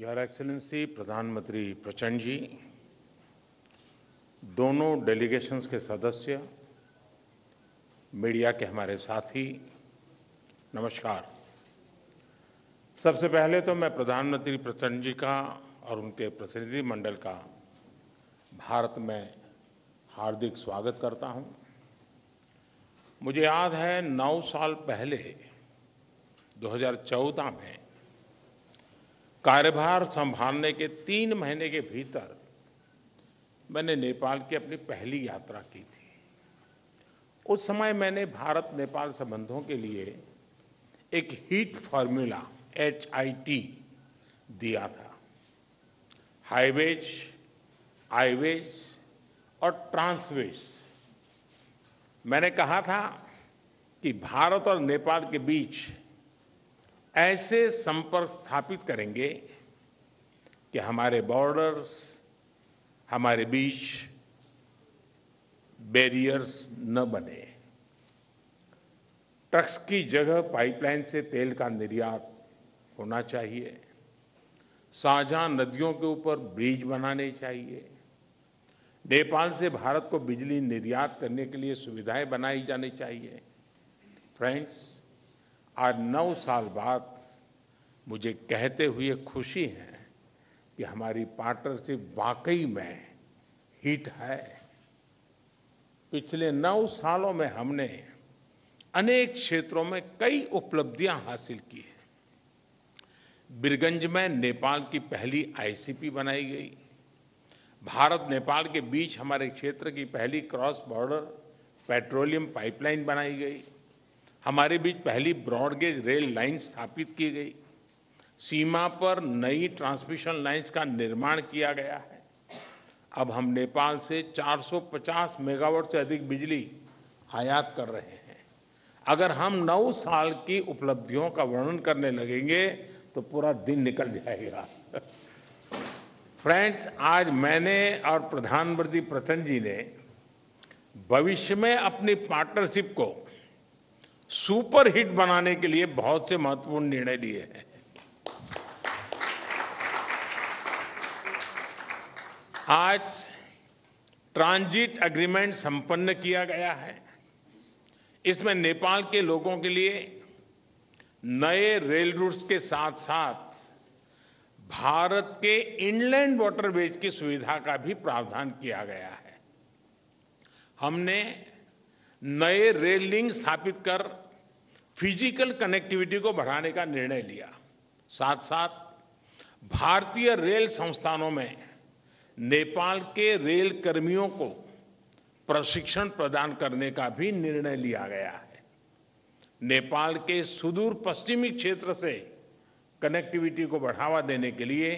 Your excellency प्रधानमंत्री प्रचंड जी, दोनों डेलीगेशंस के सदस्य, मीडिया के हमारे साथी, नमस्कार। सबसे पहले तो मैं प्रधानमंत्री प्रचंड जी का और उनके प्रतिनिधिमंडल का भारत में हार्दिक स्वागत करता हूं। मुझे याद है 9 साल पहले 2014 में कार्यभार संभालने के 3 महीने के भीतर मैंने नेपाल की अपनी पहली यात्रा की थी। उस समय मैंने भारत नेपाल संबंधों के लिए एक हीट फार्मूला HIT दिया था, हाईवेज, आईवेज और ट्रांसवेज। मैंने कहा था कि भारत और नेपाल के बीच ऐसे संपर्क स्थापित करेंगे कि हमारे बॉर्डर्स, हमारे बीच बैरियर्स न बने। ट्रक्स की जगह पाइपलाइन से तेल का निर्यात होना चाहिए, साझा नदियों के ऊपर ब्रिज बनाने चाहिए, नेपाल से भारत को बिजली निर्यात करने के लिए सुविधाएं बनाई जानी चाहिए। फ्रेंड्स, आज 9 साल बाद मुझे कहते हुए खुशी है कि हमारी पार्टनरशिप वाकई में हिट है। पिछले 9 सालों में हमने अनेक क्षेत्रों में कई उपलब्धियां हासिल की हैं। बिरगंज में नेपाल की पहली ICP बनाई गई, भारत नेपाल के बीच हमारे क्षेत्र की पहली क्रॉस बॉर्डर पेट्रोलियम पाइपलाइन बनाई गई, हमारे बीच पहली ब्रॉडगेज रेल लाइन स्थापित की गई, सीमा पर नई ट्रांसमिशन लाइन्स का निर्माण किया गया है। अब हम नेपाल से 450 मेगावाट से अधिक बिजली आयात कर रहे हैं। अगर हम 9 साल की उपलब्धियों का वर्णन करने लगेंगे तो पूरा दिन निकल जाएगा। फ्रेंड्स, आज मैंने और प्रधानमंत्री प्रचंड जी ने भविष्य में अपनी पार्टनरशिप को सुपर हिट बनाने के लिए बहुत से महत्वपूर्ण निर्णय लिए हैं। आज ट्रांजिट एग्रीमेंट संपन्न किया गया है। इसमें नेपाल के लोगों के लिए नए रेल रूट्स के साथ साथ भारत के इनलैंड वाटरवेज की सुविधा का भी प्रावधान किया गया है। हमने नए रेल लिंक स्थापित कर फिजिकल कनेक्टिविटी को बढ़ाने का निर्णय लिया। साथ साथ भारतीय रेल संस्थानों में नेपाल के रेल कर्मियों को प्रशिक्षण प्रदान करने का भी निर्णय लिया गया है। नेपाल के सुदूर पश्चिमी क्षेत्र से कनेक्टिविटी को बढ़ावा देने के लिए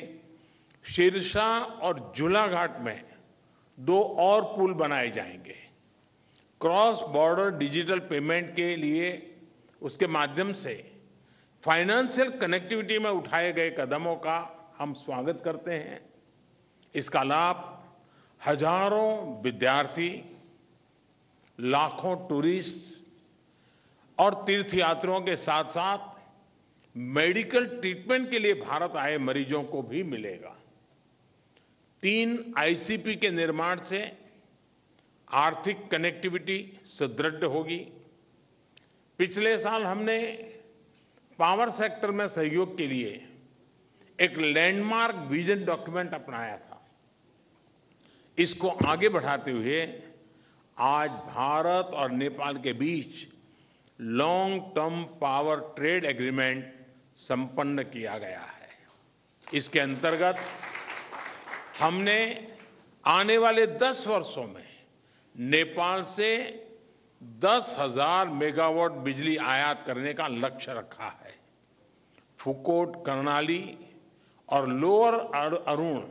शीर्षा और झूलाघाट में 2 और पुल बनाए जाएंगे। क्रॉस बॉर्डर डिजिटल पेमेंट के लिए उसके माध्यम से फाइनेंशियल कनेक्टिविटी में उठाए गए कदमों का हम स्वागत करते हैं। इसका लाभ हजारों विद्यार्थी, लाखों टूरिस्ट और तीर्थयात्रियों के साथ साथ मेडिकल ट्रीटमेंट के लिए भारत आए मरीजों को भी मिलेगा। 3 ICP के निर्माण से आर्थिक कनेक्टिविटी सुदृढ़ होगी। पिछले साल हमने पावर सेक्टर में सहयोग के लिए एक लैंडमार्क विजन डॉक्यूमेंट अपनाया था। इसको आगे बढ़ाते हुए आज भारत और नेपाल के बीच long term power trade agreement संपन्न किया गया है। इसके अंतर्गत हमने आने वाले 10 वर्षों में नेपाल से 10,000 मेगावाट बिजली आयात करने का लक्ष्य रखा है। फुकोट, कर्णाली और लोअर अरुण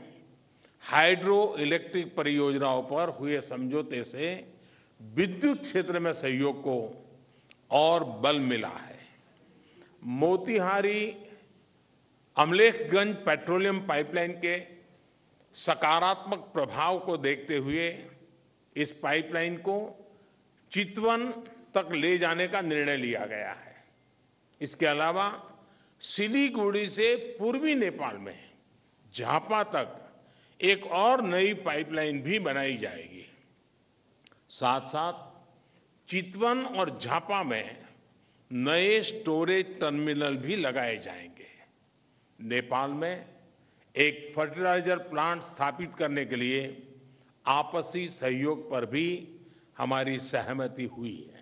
हाइड्रो इलेक्ट्रिक परियोजनाओं पर हुए समझौते से विद्युत क्षेत्र में सहयोग को और बल मिला है। मोतिहारी अमलेखगंज पेट्रोलियम पाइपलाइन के सकारात्मक प्रभाव को देखते हुए इस पाइपलाइन को चितवन तक ले जाने का निर्णय लिया गया है। इसके अलावा सिलीगुड़ी से पूर्वी नेपाल में झापा तक एक और नई पाइपलाइन भी बनाई जाएगी। साथ साथ चितवन और झापा में नए स्टोरेज टर्मिनल भी लगाए जाएंगे। नेपाल में एक फर्टिलाइजर प्लांट स्थापित करने के लिए आपसी सहयोग पर भी हमारी सहमति हुई है।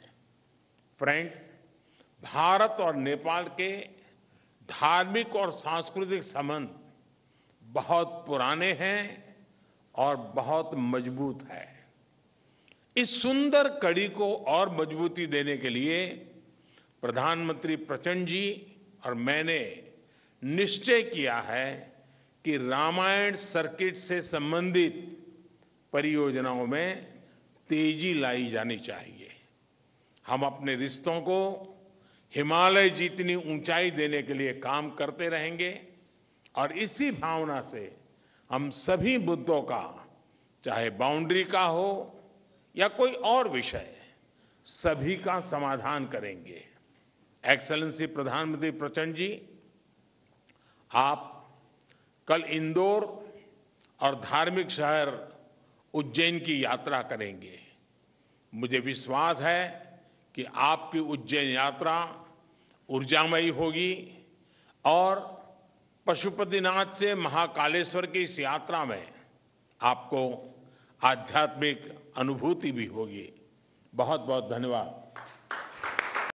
फ्रेंड्स, भारत और नेपाल के धार्मिक और सांस्कृतिक संबंध बहुत पुराने हैं और बहुत मजबूत है। इस सुंदर कड़ी को और मजबूती देने के लिए प्रधानमंत्री प्रचंड जी और मैंने निश्चय किया है कि रामायण सर्किट से संबंधित परियोजनाओं में तेजी लाई जानी चाहिए। हम अपने रिश्तों को हिमालय जितनी ऊंचाई देने के लिए काम करते रहेंगे और इसी भावना से हम सभी मुद्दों का, चाहे बाउंड्री का हो या कोई और विषय, सभी का समाधान करेंगे। एक्सेलेंसी प्रधानमंत्री प्रचंड जी, आप कल इंदौर और धार्मिक शहर उज्जैन की यात्रा करेंगे। मुझे विश्वास है कि आपकी उज्जैन यात्रा ऊर्जामयी होगी और पशुपतिनाथ से महाकालेश्वर की इस यात्रा में आपको आध्यात्मिक अनुभूति भी होगी। बहुत बहुत धन्यवाद।